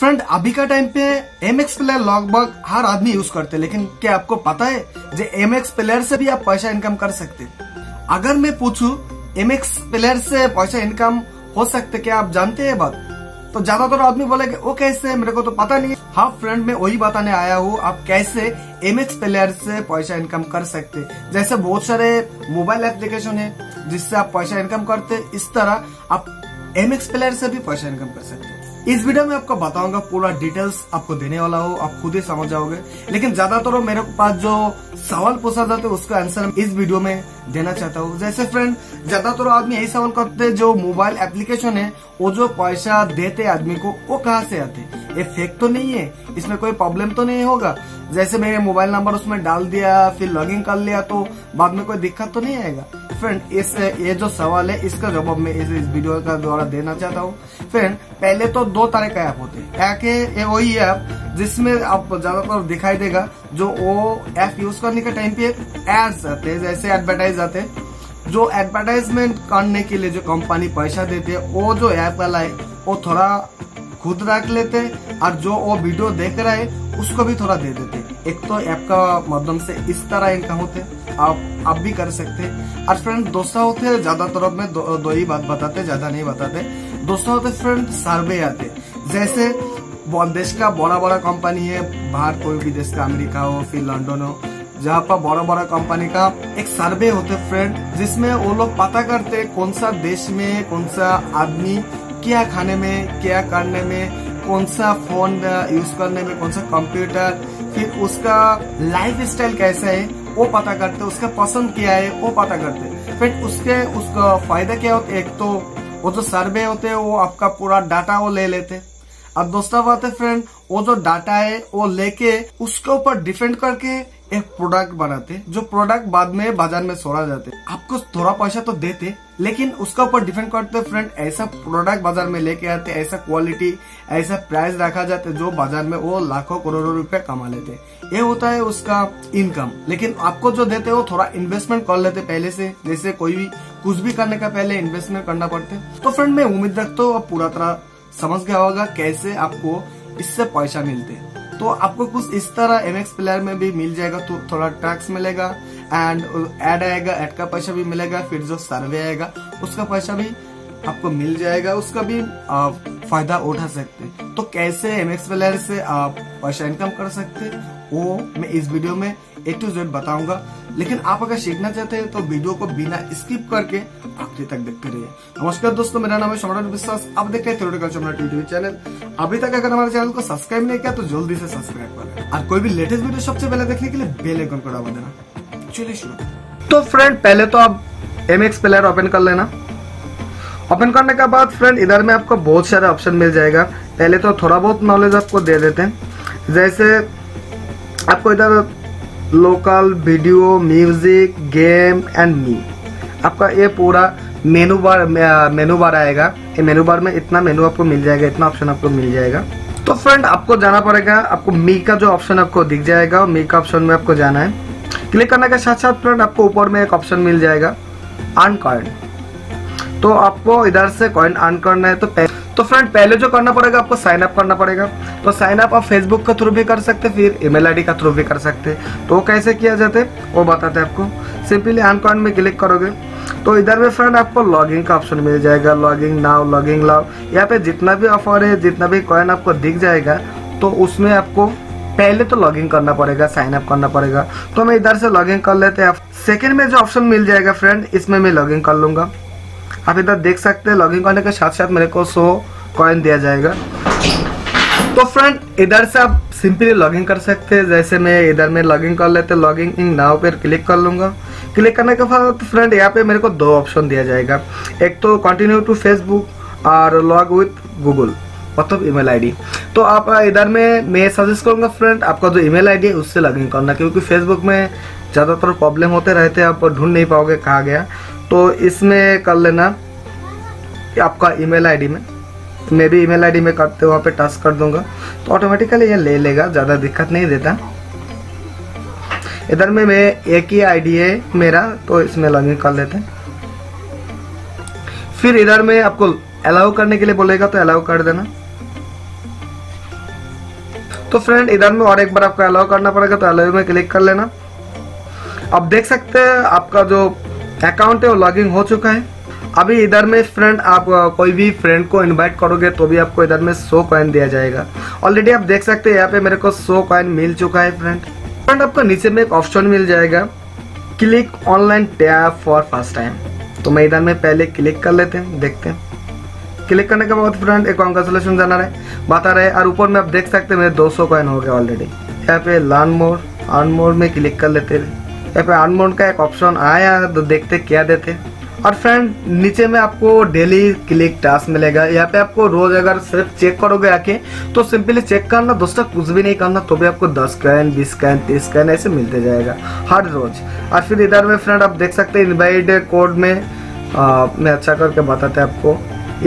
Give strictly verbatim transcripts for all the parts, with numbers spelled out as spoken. Friend अभी का time पे एमएक्स प्लेयर लगभग हर आदमी यूज करते हैं, लेकिन क्या आपको पता है जो एमएक्स प्लेयर से भी आप पैसा इनकम कर सकते हैं? अगर मैं पूछूं एमएक्स प्लेयर से पैसा इनकम हो सकता है क्या, आप जानते हैं बात, तो ज्यादातर आदमी बोलेंगे वो कैसे, मेरे को तो पता नहीं। हाँ फ्रेंड, मैं वही बताने आया हूँ आप कैसे एमएक्स प्लेयर से पैसा इनकम कर सकते। जैसे बहुत सारे मोबाइल एप्लीकेशन है जिससे आप पैसा इनकम करते, इस तरह आप एमएक्स प्लेयर से भी पैसा इनकम कर सकते। इस वीडियो में आपको बताऊंगा, पूरा डिटेल्स आपको देने वाला हो, आप खुद ही समझ जाओगे। लेकिन ज्यादातर मेरे पास जो सवाल पूछा जाता है उसका आंसर इस वीडियो में देना चाहता हूँ। जैसे फ्रेंड ज्यादातर आदमी यही सवाल करते हैं जो मोबाइल एप्लीकेशन है वो जो पैसा देते आदमी को वो कहाँ से आते, ये फेक तो नहीं है, इसमें कोई प्रॉब्लम तो नहीं होगा? जैसे मेरे मोबाइल नंबर उसमें डाल दिया फिर लॉग इन कर लिया तो बाद में कोई दिक्कत तो नहीं आएगा? फ्रेंड इस ये जो सवाल है इसका जवाब मैं इस वीडियो का द्वारा देना चाहता हूँ। फ्रेंड पहले तो दो तरह का ऐप होते हैं, एक वही ऐप जिसमें आप ज्यादातर दिखाई देगा जो वो ऐप यूज करने के टाइम पे एड्स आते हैं, जैसे एडवर्टाइज आते हैं। जो एडवर्टाइजमेंट करने के लिए जो कंपनी पैसा देते है वो जो ऐप वाला है वो थोड़ा खुद रख लेते हैं और जो वो वीडियो देख रहा है उसको भी थोड़ा दे देते हैं। एक तो ऐप का माध्यम से इस तरह इनका होते हैं, आप आप भी कर सकते हैं। और फ्रेंड दूसरा होते हैं, ज्यादातर में दो, दो ही बात बताते, ज्यादा नहीं बताते। दूसरा होते फ्रेंड सर्वे आते, जैसे देश का बड़ा बड़ा कंपनी है, बाहर कोई भी देश का, अमेरिका हो फिर लंदन हो, जहाँ पर बड़ा बड़ा कंपनी का एक सर्वे होते फ्रेंड, जिसमें वो लोग पता करते कौन सा देश में कौन सा आदमी क्या खाने में, क्या करने में, कौन सा फोन यूज करने में, कौन सा कंप्यूटर, फिर उसका लाइफ स्टाइल कैसा है वो पता करते, उसका पसंद क्या है वो पता करते। फिर उसके उसका फायदा क्या होता है, एक तो वो जो सर्वे होते हैं वो आपका पूरा डाटा वो ले लेते। अब दूसरा बात है फ्रेंड, वो जो डाटा है वो लेके उसके ऊपर डिपेंड करके एक प्रोडक्ट बनाते, जो प्रोडक्ट बाद में बाजार में छोड़ा जाते। आपको थोड़ा पैसा तो देते लेकिन उसका ऊपर डिपेंड करते फ्रेंड, ऐसा प्रोडक्ट बाजार में लेके आते, ऐसा क्वालिटी ऐसा प्राइस रखा जाता जो बाजार में वो लाखों करोड़ों रुपए कमा लेते। ये होता है उसका इनकम। लेकिन आपको जो देते वो थोड़ा इन्वेस्टमेंट कर लेते पहले से, जैसे कोई भी कुछ भी करने का पहले इन्वेस्टमेंट करना पड़ते। तो फ्रेंड मैं उम्मीद रखता हूँ पूरा तरह समझ गया होगा कैसे आपको इससे पैसा मिलते। तो आपको कुछ इस तरह एमएक्स प्लेयर में भी मिल जाएगा, तो थोड़ा टैक्स मिलेगा एंड ऐड आएगा, ऐड का पैसा भी मिलेगा, फिर जो सर्वे आएगा उसका पैसा भी आपको मिल जाएगा, उसका भी आप फायदा उठा सकते हैं। तो कैसे एमएक्स प्लेयर से आप पैसा इनकम कर सकते हैं वो मैं इस वीडियो में ए टू जेड बताऊंगा। लेकिन आप अगर सीखना चाहते हैं तो वीडियो को बिना स्किप करके आखिरी तक देखते रहिए। नमस्कार दोस्तों, मेरा नाम है सम्राट विश्वास, आप देख रहे हैं थ्योरेटिकल सम्राट यूट्यूब चैनल। अभी तक अगर हमारे चैनल को सब्सक्राइब नहीं किया तो जल्दी से सब्सक्राइब करें और कोई भी लेटेस्ट वीडियो सबसे पहले देखने के लिए बेल आइकन को दबा देना। चलिए शुरू। तो फ्रेंड पहले तो आप एमएक्स प्लेयर ओपन कर लेना। ओपन करने के बाद फ्रेंड इधर में आपको बहुत सारे ऑप्शन मिल जाएगा। पहले तो थोड़ा बहुत नॉलेज आपको दे देते हैं, जैसे आपको इधर local video, music, game and me, आपका ये पूरा मेनू बार मेनू बार आएगा। ये मेनू बार में इतना मेनू आपको मिल जाएगा, इतना ऑप्शन आपको मिल जाएगा। तो फ्रेंड आपको जाना पड़ेगा, आपको मी का जो ऑप्शन आपको दिख जाएगा, मी का ऑप्शन में आपको जाना है। क्लिक करने के साथ साथ फ्रेंड आपको ऊपर में एक ऑप्शन मिल जाएगा अर्न कॉइन, तो आपको इधर से कॉइन अर्न करना है। तो तो फ्रेंड पहले जो करना पड़ेगा आपको साइन अप करना पड़ेगा। तो साइन अप आप फेसबुक के थ्रू भी कर सकते, फिर ईमेल आईडी का थ्रू भी कर सकते। तो वो कैसे किया जाते वो बताते आपको। सिंपली अर्न कॉइन में क्लिक करोगे तो इधर में फ्रेंड आपको लॉगिंग का ऑप्शन मिल जाएगा, लॉगिंग नाउ, लॉगिंग लाओ। यहाँ पे जितना भी ऑफर है, जितना भी कॉइन आपको दिख जाएगा तो उसमें आपको पहले तो लॉगिन करना पड़ेगा, साइन अप करना पड़ेगा। तो मैं इधर से लॉगिन कर लेते हैं। सेकेंड में जो ऑप्शन मिल जाएगा फ्रेंड इसमें मैं लॉगिन कर लूँगा। आप इधर देख सकते हैं लॉगिन करने के साथ साथ मेरे को सौ कॉइन दिया जाएगा। तो फ्रेंड इधर से आप सिंपली लॉगिन कर सकते हैं, जैसे मैं इधर में लॉगिन कर लेते, लॉगिन इन नाउ पर क्लिक कर लूँगा। क्लिक करने के बाद फ्रेंड यहाँ पे मेरे को दो ऑप्शन दिया जाएगा, एक तो कंटिन्यू टू फेसबुक और लॉग विथ गूगल मतलब ईमेल आईडी। तो आप इधर में मैं सजेस्ट करूँगा फ्रेंड आपका जो ईमेल आईडी है उससे लॉगिन करना, क्योंकि फेसबुक में ज़्यादातर प्रॉब्लम होते रहते हैं, आप ढूंढ नहीं पाओगे कहाँ गया। तो इसमें कर लेना आपका ईमेल आईडी में, मैं भी ईमेल आईडी में करते वहाँ पे टच कर दूंगा तो ऑटोमेटिकली ये ले लेगा, ज़्यादा दिक्कत नहीं देता। इधर में मैं एक ही आईडी है मेरा तो इसमें लॉगिन कर लेते हैं। फिर इधर में आपको अलाउ करने के लिए बोलेगा तो अलाउ कर देना। तो फ्रेंड इधर में और एक बार आपको अलाउ करना पड़ेगा, तो अलाउ में क्लिक कर लेना। अब देख सकते हैं आपका जो अकाउंट है वो लॉगिन हो चुका है। अभी इधर में फ्रेंड आप कोई भी फ्रेंड को इनवाइट करोगे तो भी आपको इधर में सौ कॉइन दिया जाएगा। ऑलरेडी आप देख सकते हैं यहाँ पे मेरे को सौ कॉइन मिल चुका है। फ्रेंड फ्रेंड आपको नीचे में एक ऑप्शन मिल जाएगा, click online tap for first time. तो मैं इधर में पहले क्लिक कर लेते हैं, देखते हैं। क्लिक करने के बाद फ्रेंड एक कॉन्ग्रेचुलेशन जाना रहे बता रहे और ऊपर में आप देख सकते हैं मेरे दो सौ कॉइन हो गए ऑलरेडी। यहाँ पे लर्न मोर अर्न मोर में क्लिक कर लेते हैं। यहाँ पे अर्न मोर का एक ऑप्शन आया तो देखते क्या देते। और फ्रेंड नीचे में आपको डेली क्लिक टास्क मिलेगा। यहाँ पे आपको रोज अगर सिर्फ चेक करोगे आके तो सिंपली चेक करना, दोस्तों कुछ भी नहीं करना, तो भी आपको दस कॉइन बीस कॉइन तीस कॉइन ऐसे मिलते जाएगा हर रोज। और फिर इधर में फ्रेंड आप देख सकते हैं इन्वाइट कोड में मैं अच्छा करके बताते हैं आपको।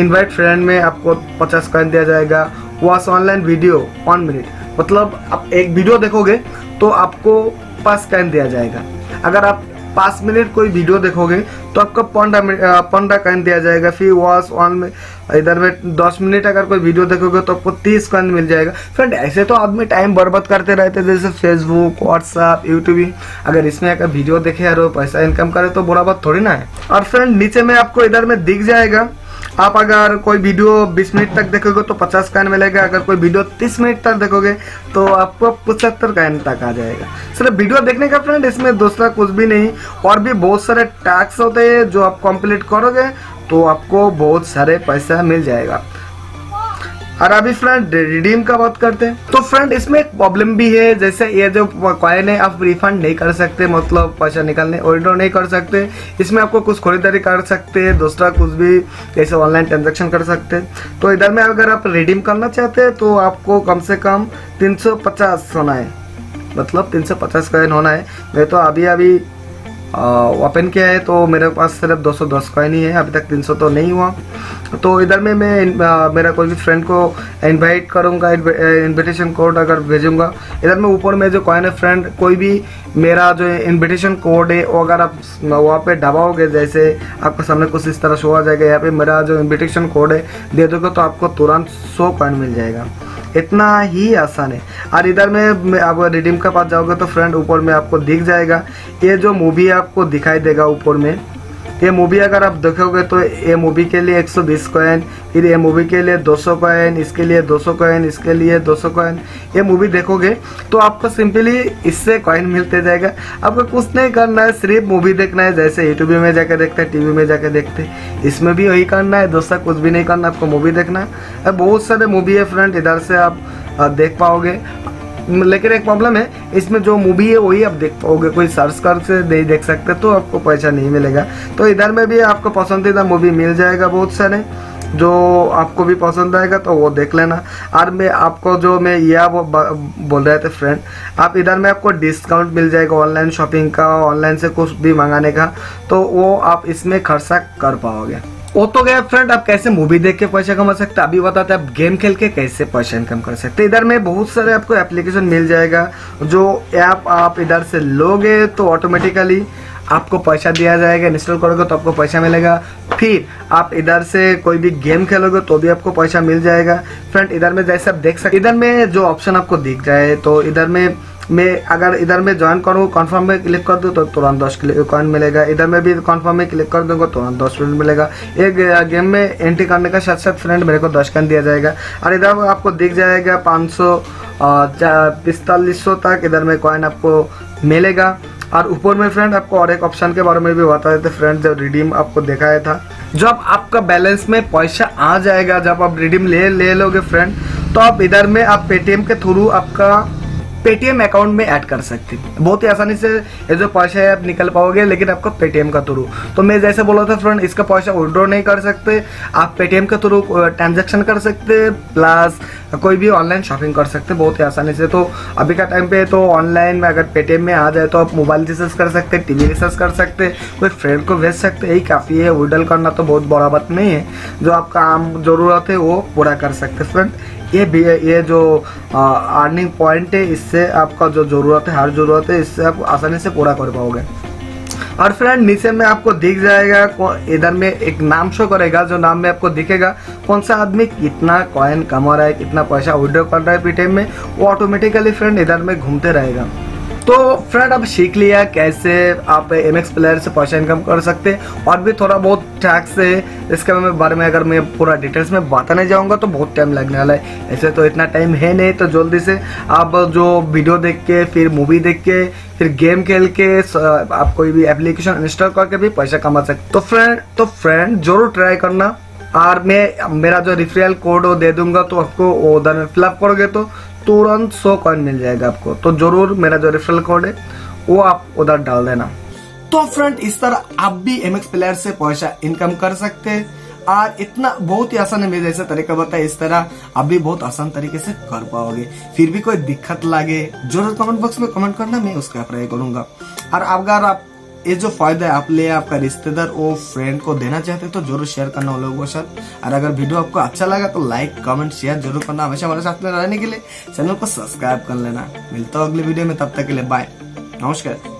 इनवाइट फ्रेंड में आपको पचास कॉइन दिया जाएगा। Watch online video one minute, मतलब आप एक वीडियो देखोगे तो आपको पाँच कॉइन दिया जाएगा। अगर आप पाँच मिनट कोई वीडियो देखोगे तो आपको पंद्रह पंद्रह कॉइन दिया जाएगा। फिर वॉच ऑन में इधर में दस मिनट अगर कोई वीडियो देखोगे तो आपको तीस कॉइन मिल जाएगा। फ्रेंड ऐसे तो आदमी टाइम बर्बाद करते रहते हैं, जैसे फेसबुक व्हाट्सअप यूट्यूब, अगर इसमें अगर वीडियो देखे और पैसा इनकम करे तो बुरा बात थोड़ी ना है। और फ्रेंड नीचे में आपको इधर में दिख जाएगा, आप अगर कोई वीडियो बीस मिनट तक देखोगे तो पचास कॉइन मिलेगा। अगर कोई वीडियो तीस मिनट तक देखोगे तो आपको पचहत्तर कॉइन तक आ जाएगा। सिर्फ वीडियो देखने का फ्रेंड, इसमें दूसरा कुछ भी नहीं। और भी बहुत सारे टास्क होते हैं जो आप कंप्लीट करोगे तो आपको बहुत सारे पैसा मिल जाएगा। और अभी फ्रेंड रिडीम का बात करते हैं, तो फ्रेंड इसमें एक प्रॉब्लम भी है, जैसे ये जो कॉइन है आप रिफंड नहीं कर सकते, मतलब पैसा निकालने विड्रॉ नहीं कर सकते। इसमें आपको कुछ खरीदारी कर सकते हैं, दूसरा कुछ भी जैसे ऑनलाइन ट्रांजेक्शन कर सकते हैं। तो इधर में अगर आप रिडीम करना चाहते हैं तो आपको कम से कम तीन सौ पचास होना है, मतलब तीन सौ पचास कॉइन होना है। मैं तो अभी अभी ओपन किया है तो मेरे पास सिर्फ दो सौ दस कॉइन ही है, अभी तक तीन सौ तो नहीं हुआ। तो इधर में मैं आ, मेरा कोई भी फ्रेंड को इनवाइट करूंगा, इनविटेशन कोड अगर भेजूंगा, इधर में ऊपर में जो कॉइन है फ्रेंड, कोई भी मेरा जो इनविटेशन कोड है वो अगर आप वहाँ पे दबाओगे, जैसे आपके सामने कुछ इस तरह शो आ जाएगा, यहाँ पे मेरा जो इन्विटेशन कोड है दे दोगे तो आपको तुरंत सौ कॉइन मिल जाएगा। इतना ही आसान है। और इधर में आप रिडीम के पास जाओगे तो फ्रेंड ऊपर में आपको दिख जाएगा ये जो मूवी आपको दिखाई देगा ऊपर में, ये मूवी अगर आप देखोगे तो ये मूवी के लिए एक सौ बीस कॉइन, फिर ये मूवी के लिए दो सौ कॉइन, इसके लिए दो सौ कॉइन, इसके लिए दो सौ कॉइन, ये मूवी देखोगे तो आपको सिंपली इससे कॉइन मिलते जाएगा। आपको कुछ नहीं करना है, सिर्फ मूवी देखना है, जैसे यूट्यूब में जाकर देखते हैं, टीवी में जाकर देखते हैं, इसमें भी वही करना है, दूसरा कुछ भी नहीं करना, आपको मूवी देखना है। बहुत सारे मूवी है फ्रेंड, इधर से आप देख पाओगे, लेकिन एक प्रॉब्लम है इसमें जो मूवी है वही आप देख पाओगे, कोई सर्च कर से नहीं देख सकते तो आपको पैसा नहीं मिलेगा। तो इधर में भी आपको पसंदीदा मूवी मिल जाएगा बहुत सारे, जो आपको भी पसंद आएगा तो वो देख लेना। और मैं आपको जो मैं यह बोल रहे थे फ्रेंड, आप इधर में आपको डिस्काउंट मिल जाएगा ऑनलाइन शॉपिंग का, ऑनलाइन से कुछ भी मंगाने का, तो वो आप इसमें खर्चा कर पाओगे। वो तो गया फ्रेंड आप कैसे मूवी देख के पैसा कमा सकते, अभी बताते हैं आप गेम खेल के कैसे पैसा इनकम कर सकते। इधर में बहुत सारे आपको एप्लीकेशन मिल जाएगा, जो ऐप आप इधर से लोगे तो ऑटोमेटिकली आपको पैसा दिया जाएगा, इंस्टॉल करोगे तो आपको पैसा मिलेगा। फिर आप इधर से कोई भी गेम खेलोगे तो भी आपको पैसा मिल जाएगा। फ्रेंड इधर में जैसे आप देख सकते, इधर में जो ऑप्शन आपको दिख जाए, तो इधर में मैं अगर इधर में ज्वाइन करूँ कन्फर्म में क्लिक कर दूँ तो तुरंत दस कॉइन मिलेगा। इधर में भी कन्फर्म में क्लिक कर दूँगा तुरंत दस मिनट मिलेगा। एक गेम में एंट्री करने का साथ साथ फ्रेंड मेरे को दस कॉइन दिया जाएगा। और इधर आपको दिख जाएगा पाँच सौ पैंतालीस सौ तक इधर में कॉइन आपको मिलेगा। और ऊपर में फ्रेंड आपको और एक ऑप्शन के बारे में भी बता देते फ्रेंड, जो रिडीम आपको दिखाया था, जब आपका बैलेंस में पैसा आ जाएगा, जब आप रिडीम ले ले लोगे फ्रेंड, तो आप इधर में आप पेटीएम के थ्रू आपका पेटीएम अकाउंट में ऐड कर सकते हैं। बहुत ही आसानी से ये जो पैसा है आप निकल पाओगे, लेकिन आपको पेटीएम का थ्रू। तो मैं जैसे बोला था फ्रेंड, इसका पैसा विड्रॉ नहीं कर सकते, आप पेटीएम के थ्रू ट्रांजैक्शन कर सकते हैं, प्लस कोई भी ऑनलाइन शॉपिंग कर सकते हैं बहुत ही आसानी से। तो अभी का टाइम पे तो ऑनलाइन में अगर पेटीएम में आ जाए तो आप मोबाइल रिचार्ज कर सकते हैं, टीवी रिचार्ज कर सकते हैं, कोई फ्रेंड को भेज सकते हैं, यही काफ़ी है। विड्रॉल करना तो बहुत बड़ा बात नहीं है, जो आपका आम ज़रूरत है वो पूरा कर सकते हैं फ्रेंड। ये भी ये जो अर्निंग पॉइंट है, इससे आपका जो ज़रूरत है हर ज़रूरत है इससे आप आसानी से पूरा कर पाओगे। और फ्रेंड नीचे में आपको दिख जाएगा, इधर में एक नाम शो करेगा, जो नाम में आपको दिखेगा कौन सा आदमी कितना कॉइन कमा रहा है, कितना पैसा विड्रॉ कर रहा है पेटीएम में, वो ऑटोमेटिकली फ्रेंड इधर में घूमते रहेगा। तो फ्रेंड अब सीख लिया कैसे आप एम एक्स प्लेयर से पैसा इनकम कर सकते हैं, और भी थोड़ा बहुत टैक्स है इसके बारे में अगर मैं पूरा डिटेल्स में बताने जाऊंगा तो बहुत टाइम लगने वाला है, ऐसे तो इतना टाइम है नहीं। तो जल्दी से आप जो वीडियो देख के, फिर मूवी देख के, फिर गेम खेल के आप कोई भी एप्लीकेशन इंस्टॉल करके भी पैसा कमा सकते। तो फ्रेंड तो फ्रेंड जरूर ट्राई करना, और मैं मेरा जो रिफरल कोड वो दे दूंगा, तो आपको उधर में फिलअप करोगे तो तुरंत सौ कॉइन मिल जाएगा आपको। तो जरूर मेरा जो रेफरल कोड है वो आप उधर डाल देना। तो फ्रेंड इस तरह आप भी एमएक्स प्लेयर से पैसा इनकम कर सकते हैं, और इतना बहुत ही आसान है, मेरे जैसा तरीका बताया, इस तरह आप भी बहुत आसान तरीके से कर पाओगे। फिर भी कोई दिक्कत लगे जरूर कमेंट बॉक्स में कमेंट करना, मैं उसका ट्राई करूंगा। और अगर आप ये जो फायदा है आप ले आपका रिश्तेदार और फ्रेंड को देना चाहते हैं तो जरूर शेयर करना उन लोगों के साथ। और अगर वीडियो आपको अच्छा लगा तो लाइक कमेंट शेयर जरूर करना। हमेशा हमारे साथ में रहने के लिए चैनल को सब्सक्राइब कर लेना। मिलता हूं अगले वीडियो में, तब तक के लिए बाय, नमस्कार।